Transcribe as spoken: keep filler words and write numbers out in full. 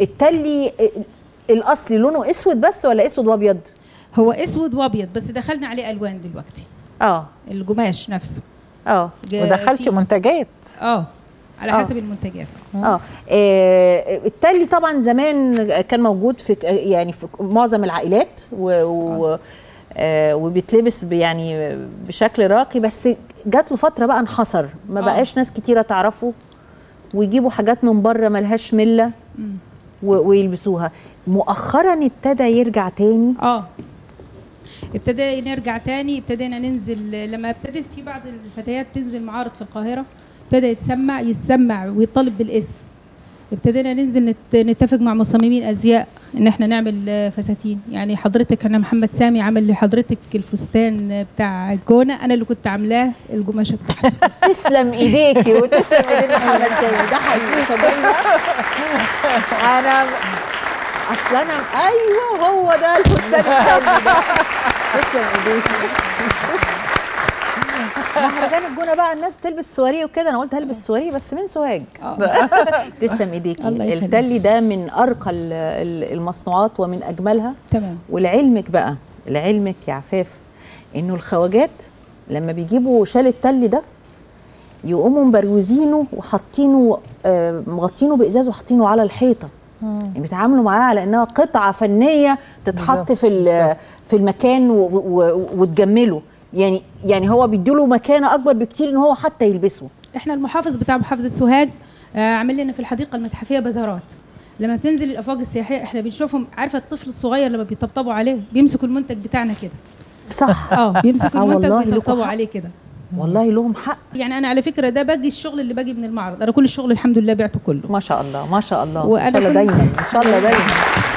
التلي الاصلي لونه اسود بس ولا اسود وابيض؟ هو اسود وابيض بس دخلنا عليه الوان دلوقتي. اه القماش نفسه. اه ودخلت منتجات. اه على حسب المنتجات. اه التلي طبعا زمان كان موجود في يعني في معظم العائلات و وبيتلبس يعني بشكل راقي، بس جات له فتره بقى انحصر، ما بقاش ناس كتيره تعرفه ويجيبوا حاجات من بره ملهاش مله ويلبسوها. مؤخرا ابتدى يرجع تاني. اه ابتدى نرجع تاني، ابتدينا ننزل. لما ابتدت في بعض الفتيات تنزل معارض في القاهره ابتدى يتسمع يتسمع ويطالب بالاسم. ابتدينا ننزل نتفق مع مصممين ازياء ان احنا نعمل فساتين. يعني حضرتك انا محمد سامي عمل لحضرتك الفستان بتاع الجونه، انا اللي كنت عاملاه القماشه بتاعته. تسلم ايديكي وتسلم ايديك محمد سامي، ده حقيقي. انا اصلا انا ايوه هو ده الفستان بتاعي ده. تسلم ايديكي. مهرجان الجونه بقى الناس بتلبس سواري وكده، انا قلت هلبس سواري بس من سوهاج. تسلم ايديكي. التلي ده من ارقى المصنوعات ومن اجملها. تمام. ولعلمك بقى، لعلمك يا عفاف، انه الخواجات لما بيجيبوا شال التلي ده يقوموا مبروزينه وحاطينه مغطينه بازاز وحاطينه على الحيطه. يعني بيتعاملوا معاها على انها قطعه فنيه تتحط في في المكان وتجمله. يعني يعني هو بيديله مكانه اكبر بكتير ان هو حتى يلبسه. احنا المحافظ بتاع محافظه سوهاج عامل لنا في الحديقه المتحفيه بازارات. لما بتنزل الافواج السياحيه احنا بنشوفهم، عارفه الطفل الصغير لما بيطبطبوا عليه بيمسكوا المنتج بتاعنا كده. صح. اه بيمسكوا المنتج ويطبطبوا عليه كده. والله لهم حق. يعني انا على فكره ده باجي الشغل اللي باجي من المعرض، انا كل الشغل الحمد لله بعته كله. ما شاء الله ما شاء الله. ان شاء الله دايما ان شاء الله دايما.